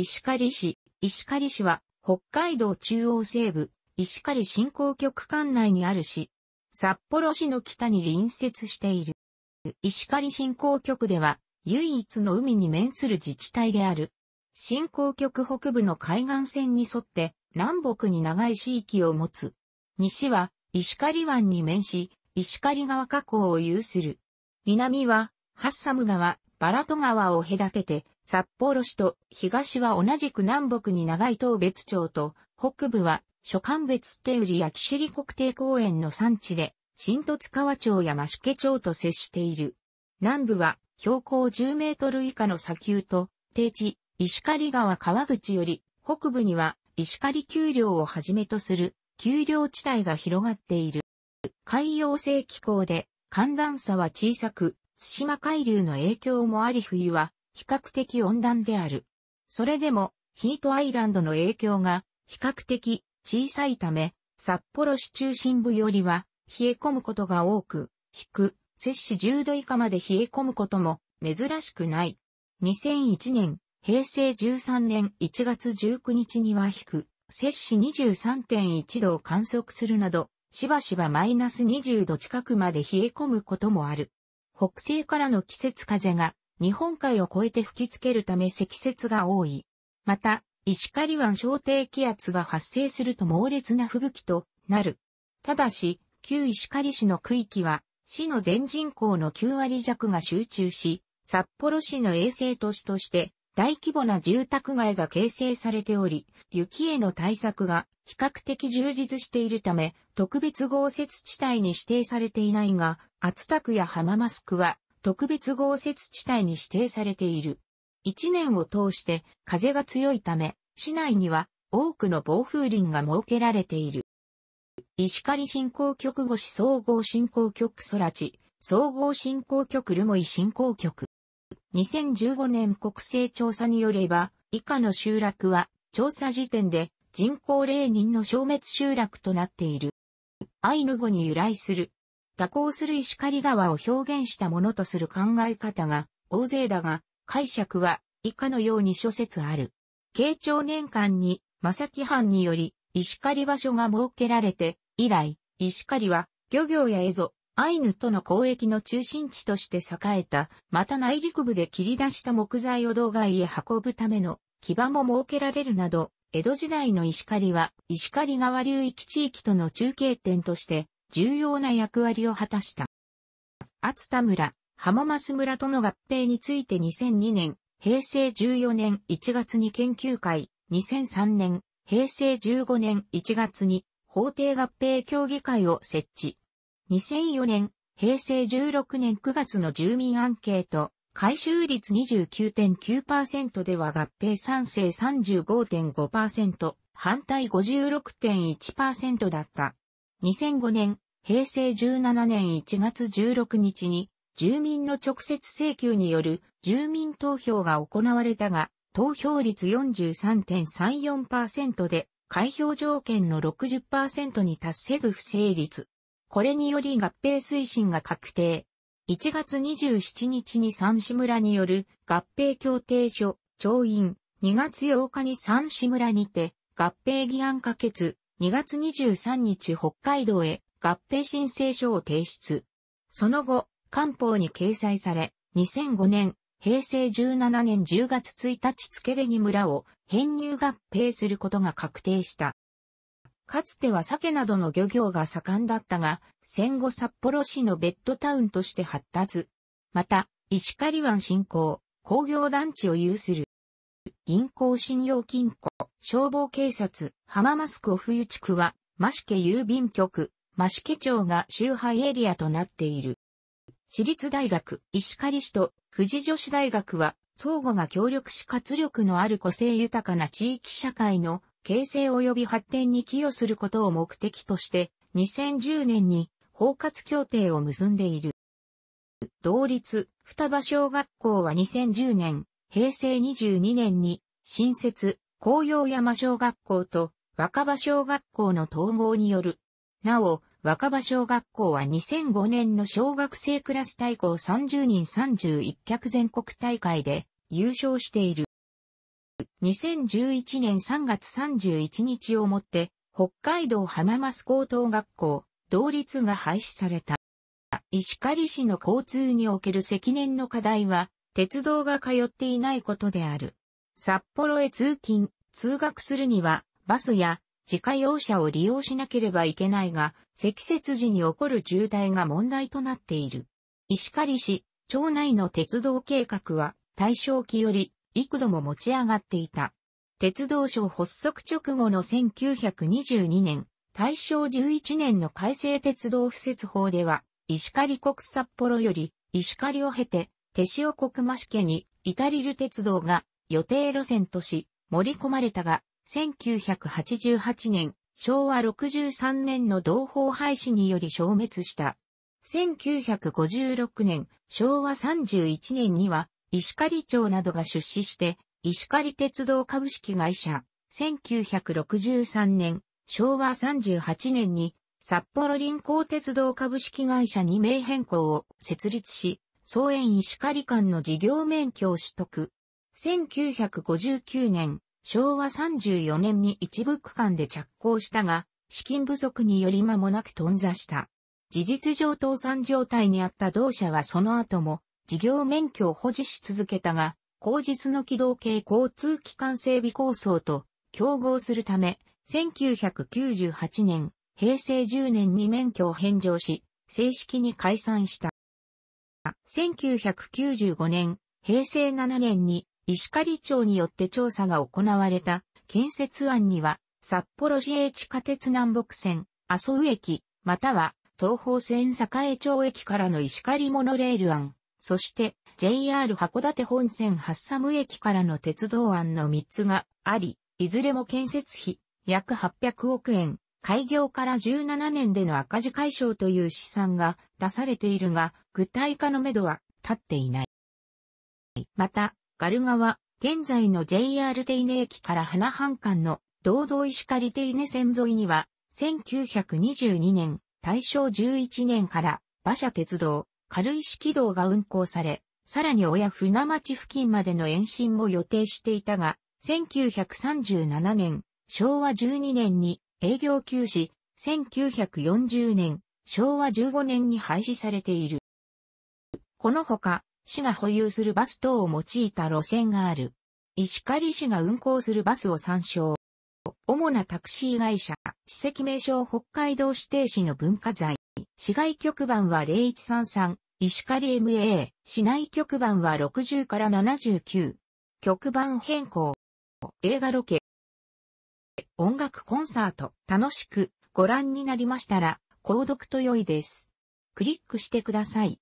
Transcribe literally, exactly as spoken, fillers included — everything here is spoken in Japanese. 石狩市。石狩市は北海道中央西部、石狩振興局管内にある市。札幌市の北に隣接している。石狩振興局では唯一の海に面する自治体である。振興局北部の海岸線に沿って南北に長い市域を持つ。西は石狩湾に面し、石狩川河口を有する。南はハッサム川、バラト川を隔てて、札幌市と東は同じく南北に長い当別町と、北部は所管別手売やキシリ国定公園の産地で、新十津川町や増毛町と接している。南部は標高じゅうメートル以下の砂丘と、低地、石狩川川口より、北部には石狩丘陵をはじめとする丘陵地帯が広がっている。海洋性気候で、寒暖差は小さく、対馬海流の影響もあり冬は比較的温暖である。それでもヒートアイランドの影響が比較的小さいため、札幌市中心部よりは冷え込むことが多く、低く摂氏じゅうど以下まで冷え込むことも珍しくない。にせんいちねん、へいせいじゅうさんねんいちがつじゅうくにちには低く摂氏 にじゅうさんてんいちどを観測するなど、しばしばマイナスにじゅうど近くまで冷え込むこともある。北西からの季節風が日本海を越えて吹きつけるため積雪が多い。また、石狩湾小低気圧が発生すると猛烈な吹雪となる。ただし、旧石狩市の区域は、市の全人口のきゅうわりじゃくが集中し、札幌市の衛星都市として大規模な住宅街が形成されており、雪への対策が比較的充実しているため、特別豪雪地帯に指定されていないが、厚田区や浜松区は特別豪雪地帯に指定されている。一年を通して風が強いため、市内には多くの防風林が設けられている。石狩振興局越総合振興局空知、総合振興局留萌振興局。にせんじゅうごねん国勢調査によれば、以下の集落は調査時点で人口ゼロにんの消滅集落となっている。アイヌ語に由来する。蛇行する石狩川を表現したものとする考え方が大勢だが、解釈は以下のように諸説ある。慶長年間に正木藩により石狩場所が設けられて、以来、石狩は漁業や蝦夷、アイヌとの交易の中心地として栄えた、また内陸部で切り出した木材を道外へ運ぶための基盤も設けられるなど、江戸時代の石狩は石狩川流域地域との中継点として重要な役割を果たした。厚田村、浜松村との合併についてにせんにねん、へいせいじゅうよねんいちがつに研究会、にせんさんねん、へいせいじゅうごねんいちがつに法定合併協議会を設置。にせんよねん、へいせいじゅうろくねんくがつの住民アンケート。回収率 にじゅうきゅうてんきゅうパーセント では合併賛成 さんじゅうごてんごパーセント、反対 ごじゅうろくてんいちパーセント だった。にせんごねん、へいせいじゅうななねんいちがつじゅうろくにちに住民の直接請求による住民投票が行われたが、投票率 よんじゅうさんてんさんよんパーセント で開票条件の ろくじゅっパーセント に達せず不成立。これにより合併推進が確定。いちがつにじゅうしちにちに三市村による合併協定書、調印、にがつようかに三市村にて合併議案可決、にがつにじゅうさんにち北海道へ合併申請書を提出。その後、官報に掲載され、にせんごねん、へいせいじゅうななねんじゅうがつついたち付でに村を編入合併することが確定した。かつては鮭などの漁業が盛んだったが、戦後札幌市のベッドタウンとして発達。また、石狩湾振興、工業団地を有する。銀行信用金庫、消防警察、浜松区尾冬地区は、増毛郵便局、増毛町が集配エリアとなっている。私立大学、石狩市と富士女子大学は、相互が協力し活力のある個性豊かな地域社会の、形成及び発展に寄与することを目的として、にせんじゅうねんに包括協定を結んでいる。同立、双葉小学校はにせんじゅうねん、へいせいにじゅうにねんに、新設、紅葉山小学校と若葉小学校の統合による。なお、若葉小学校はにせんごねんの小学生クラス対抗さんじゅうにんさんじゅういっきゃく全国大会で優勝している。にせんじゅういちねんさんがつさんじゅういちにちをもって、北海道浜益高等学校、同立が廃止された。石狩市の交通における積年の課題は、鉄道が通っていないことである。札幌へ通勤、通学するには、バスや自家用車を利用しなければいけないが、積雪時に起こる渋滞が問題となっている。石狩市、町内の鉄道計画は、大正期より、幾度も持ち上がっていた。鉄道省発足直後のせんきゅうひゃくにじゅうにねん、大正じゅういちねんの改正鉄道敷設法では、石狩国札幌より、石狩を経て、手塩国増家に、至りる鉄道が、予定路線とし、盛り込まれたが、せんきゅうひゃくはちじゅうはちねん、昭和ろくじゅうさんねんの同法廃止により消滅した。せんきゅうひゃくごじゅうろくねん、昭和さんじゅういちねんには、石狩町などが出資して、石狩鉄道株式会社、せんきゅうひゃくろくじゅうさんねん、昭和さんじゅうはちねんに、札幌臨港鉄道株式会社に名変更を設立し、総延石狩間の事業免許を取得。せんきゅうひゃくごじゅうきゅうねん、昭和さんじゅうよねんに一部区間で着工したが、資金不足により間もなく頓挫した。事実上倒産状態にあった同社はその後も、事業免許を保持し続けたが、後述の機動系交通機関整備構想と競合するため、せんきゅうひゃくきゅうじゅうはちねん、平成じゅうねんに免許を返上し、正式に解散した。せんきゅうひゃくきゅうじゅうごねん、平成しちねんに石狩町によって調査が行われた建設案には、札幌市営地下鉄南北線、麻生駅、または東方線栄町駅からの石狩モノレール案。そして、ジェイアール 函館本線ハッサム駅からの鉄道案のみっつがあり、いずれも建設費、約はっぴゃくおくえん、開業からじゅうななねんでの赤字解消という試算が出されているが、具体化のめどは立っていない。また、ガル川、現在の ジェイアール 手稲駅から花半間の道道石狩手稲線沿いには、せんきゅうひゃくにじゅうにねん、大正じゅういちねんから馬車鉄道、軽石軌道が運行され、さらに親船町付近までの延伸も予定していたが、せんきゅうひゃくさんじゅうななねん、昭和じゅうにねんに営業休止、せんきゅうひゃくよんじゅうねん、昭和じゅうごねんに廃止されている。このほか、市が保有するバス等を用いた路線がある。石狩市が運行するバスを参照。主なタクシー会社、史跡名勝北海道指定市の文化財。市外局番はゼロいちさんさん、石狩 エムエー、市内局番はろくじゅうからななじゅうきゅう。局番変更。映画ロケ。音楽コンサート。楽しくご覧になりましたら、購読と良いです。クリックしてください。